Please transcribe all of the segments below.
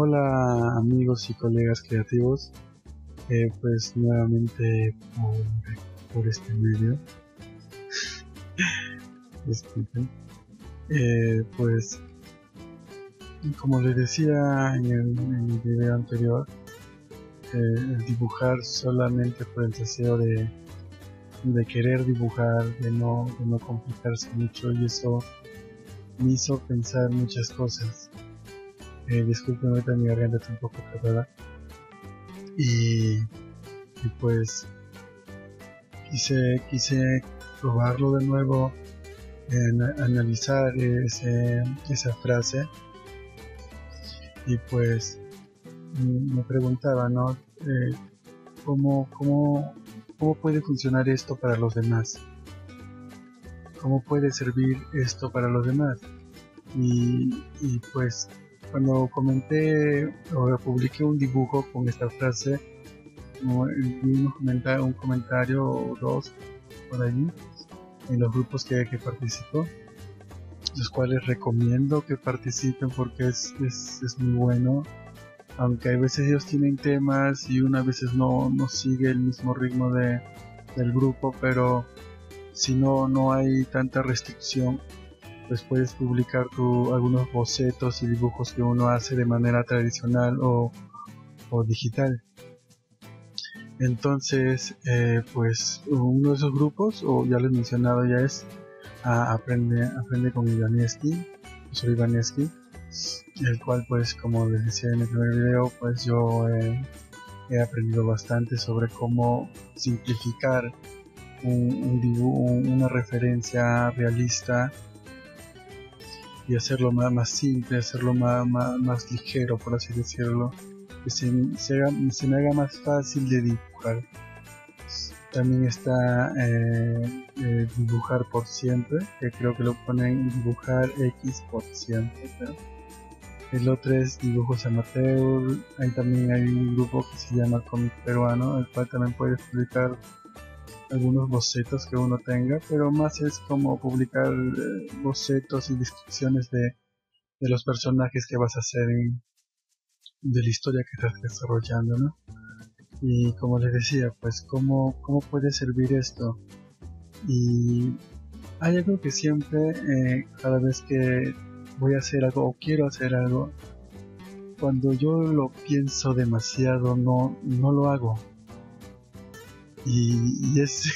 Hola amigos y colegas creativos, pues nuevamente por este medio, disculpen, pues como les decía en el video anterior, el dibujar solamente por el deseo de querer dibujar, de no complicarse mucho, y eso me hizo pensar muchas cosas. Disculpen, ahorita mi garganta está un poco tratada y pues quise probarlo de nuevo, analizar esa frase, y pues me preguntaba, ¿no? ¿Cómo puede funcionar esto para los demás? ¿Cómo puede servir esto para los demás? Y pues cuando comenté o publiqué un dibujo con esta frase, un comentario o dos por allí en los grupos que participo, los cuales recomiendo que participen porque es muy bueno, aunque a veces ellos tienen temas y uno a veces no sigue el mismo ritmo del grupo, pero si no hay tanta restricción, pues puedes publicar algunos bocetos y dibujos que uno hace de manera tradicional o digital. Entonces, pues uno de esos grupos, o ya les he mencionado, ya es Aprende con Ivaneski. Soy Ivaneski, el cual, pues como les decía en el primer video, pues yo he aprendido bastante sobre cómo simplificar una referencia realista y hacerlo más simple, hacerlo más ligero, por así decirlo, que se me haga más fácil de dibujar. También está dibujar por siempre, que creo que lo ponen dibujar X por siempre, ¿no? El otro es dibujos amateur. Ahí también hay un grupo que se llama Cómic Peruano, el cual también puedes publicar algunos bocetos que uno tenga, pero más es como publicar bocetos y descripciones de los personajes que vas a hacer, de la historia que estás desarrollando, ¿no? Y como les decía, pues cómo puede servir esto. Y hay algo que siempre, cada vez que voy a hacer algo o quiero hacer algo, cuando yo lo pienso demasiado no lo hago, y es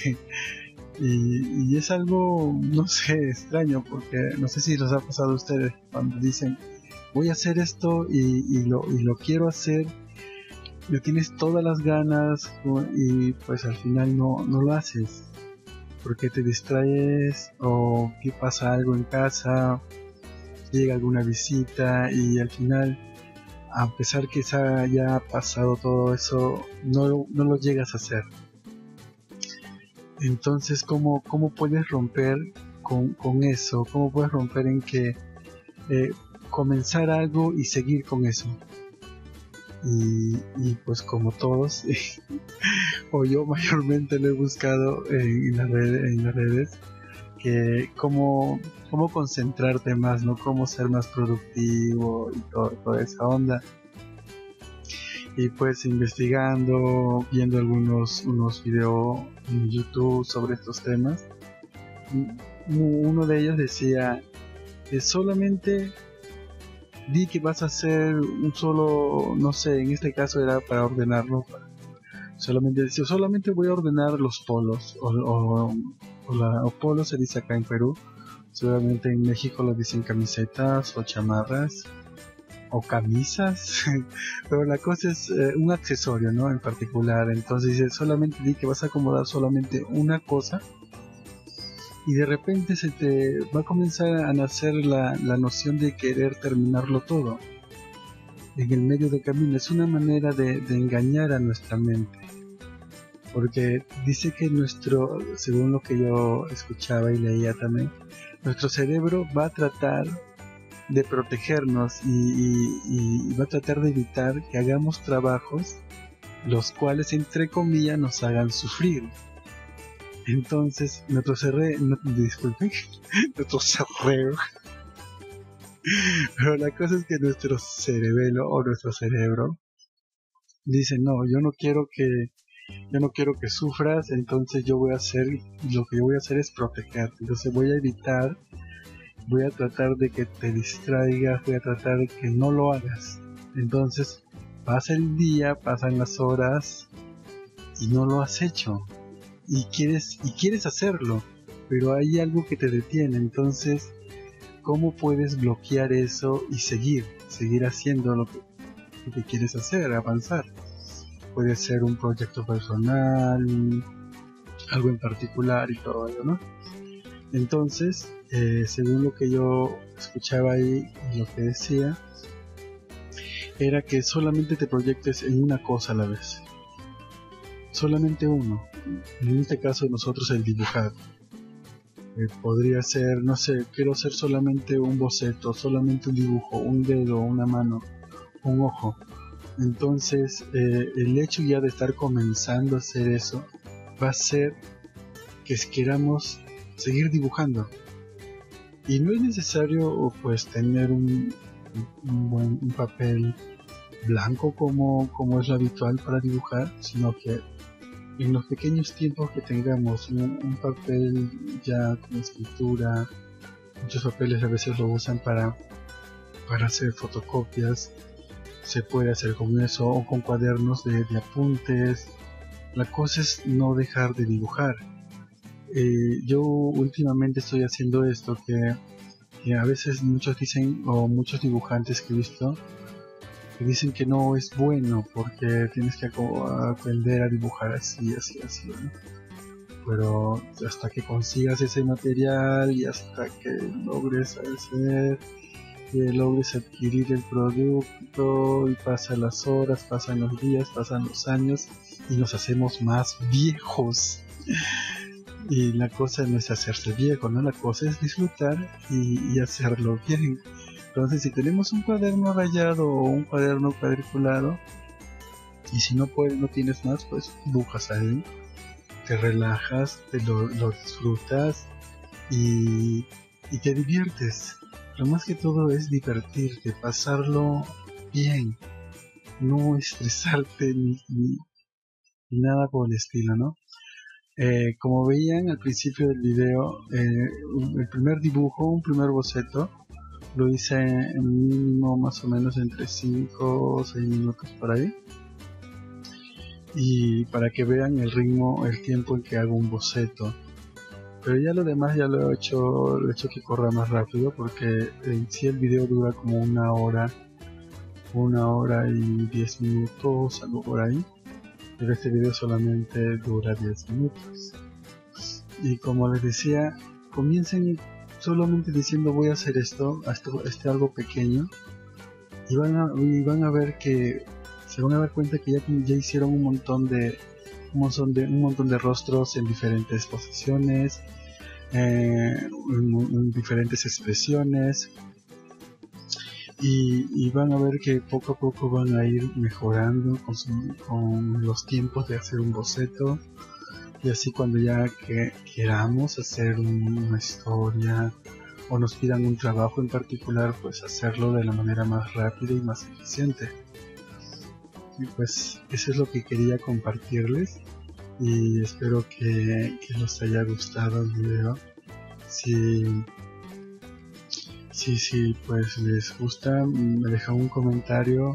algo, no sé, extraño, porque no sé si los ha pasado a ustedes cuando dicen voy a hacer esto y lo quiero hacer, le tienes todas las ganas y pues al final no lo haces porque te distraes, o que pasa algo en casa, llega alguna visita, y al final, a pesar que ya ha pasado todo eso, no lo llegas a hacer. Entonces, ¿cómo puedes romper con eso? ¿Cómo puedes romper en que comenzar algo y seguir con eso? Y pues como todos, o yo mayormente lo he buscado en las redes, que cómo concentrarte más, ¿no? Cómo ser más productivo y toda esa onda. Y pues investigando, viendo unos videos en YouTube sobre estos temas, uno de ellos decía que solamente di que vas a hacer un solo, no sé, en este caso era para ordenarlo, solamente voy a ordenar los polos, o polo se dice acá en Perú, seguramente en México lo dicen camisetas o chamarras o camisas, pero la cosa es un accesorio, ¿no? En particular. Entonces dice, solamente di que vas a acomodar solamente una cosa, y de repente se te va a comenzar a nacer la noción de querer terminarlo todo en el medio del camino. Es una manera de engañar a nuestra mente, porque dice que según lo que yo escuchaba y leía también, nuestro cerebro va a tratar de protegernos y va a tratar de evitar que hagamos trabajos los cuales, entre comillas, nos hagan sufrir. Entonces, nuestro cerebro Pero la cosa es que nuestro cerebelo o nuestro cerebro dice, no, yo no quiero que sufras, entonces yo voy a hacer, lo que yo voy a hacer es protegerte, entonces voy a evitar, voy a tratar de que te distraigas, voy a tratar de que no lo hagas. Entonces pasa el día, pasan las horas y no lo has hecho, y quieres hacerlo, pero hay algo que te detiene. Entonces, ¿cómo puedes bloquear eso y seguir haciendo lo que quieres hacer, avanzar? Puede ser un proyecto personal, algo en particular y todo ello, ¿no? Entonces, según lo que yo escuchaba ahí, lo que decía era que solamente te proyectes en una cosa a la vez, solamente uno. En este caso nosotros el dibujar, podría ser, no sé, quiero hacer solamente un boceto, solamente un dibujo, un dedo, una mano, un ojo. Entonces el hecho ya de estar comenzando a hacer eso va a ser que queramos seguir dibujando, y no es necesario pues tener un papel blanco como es lo habitual para dibujar, sino que en los pequeños tiempos que tengamos un papel ya con escritura. Muchos papeles a veces lo usan para hacer fotocopias, se puede hacer con eso o con cuadernos de apuntes. La cosa es no dejar de dibujar. Yo últimamente estoy haciendo esto que a veces muchos dicen, o muchos dibujantes que he visto que dicen que no es bueno porque tienes que aprender a dibujar así, ¿no? Pero hasta que consigas ese material y hasta que logres hacer, logres adquirir el producto, y pasan las horas, pasan los días, pasan los años y nos hacemos más viejos. Y la cosa no es hacerse viejo, ¿no? La cosa es disfrutar y hacerlo bien. Entonces, si tenemos un cuaderno rayado o un cuaderno cuadriculado, y si no puedes, no tienes más, pues dibujas ahí, te relajas, te lo disfrutas y te diviertes. Lo más que todo es divertirte, pasarlo bien, no estresarte ni nada por el estilo, ¿no? Como veían al principio del video, el primer dibujo, un primer boceto, lo hice en mínimo más o menos entre 5 o 6 minutos por ahí, y para que vean el ritmo, el tiempo en que hago un boceto. Pero ya lo demás ya lo he hecho que corra más rápido, porque en sí el video dura como una hora y 10 minutos, algo por ahí. Pero este video solamente dura 10 minutos. Y como les decía, comiencen solamente diciendo voy a hacer esto algo pequeño, y van a ver que se van a dar cuenta que ya hicieron un montón de rostros en diferentes posiciones, en diferentes expresiones, y van a ver que poco a poco van a ir mejorando con los tiempos de hacer un boceto. Y así cuando ya que queramos hacer una historia o nos pidan un trabajo en particular, pues hacerlo de la manera más rápida y más eficiente. Y pues eso es lo que quería compartirles, y espero que les haya gustado el video. Sí, pues les gusta, me dejan un comentario,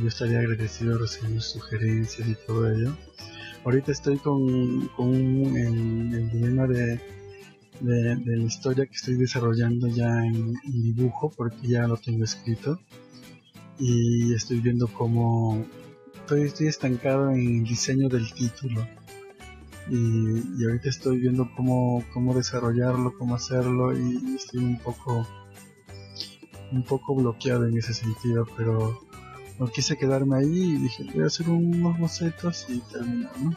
yo estaría agradecido a recibir sugerencias y todo ello. Ahorita estoy con el dilema de la historia que estoy desarrollando ya en dibujo, porque ya lo tengo escrito. Y estoy viendo cómo estoy estancado en el diseño del título, y ahorita estoy viendo cómo desarrollarlo, cómo hacerlo, y estoy un poco bloqueado en ese sentido. Pero no quise quedarme ahí y dije voy a hacer unos bocetos y terminar, ¿no?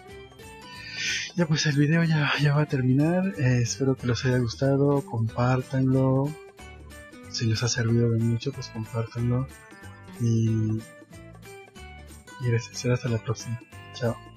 Ya pues el video ya va a terminar. Espero que les haya gustado, compártanlo, si les ha servido de mucho pues compártanlo. Y gracias, hasta la próxima. Chao.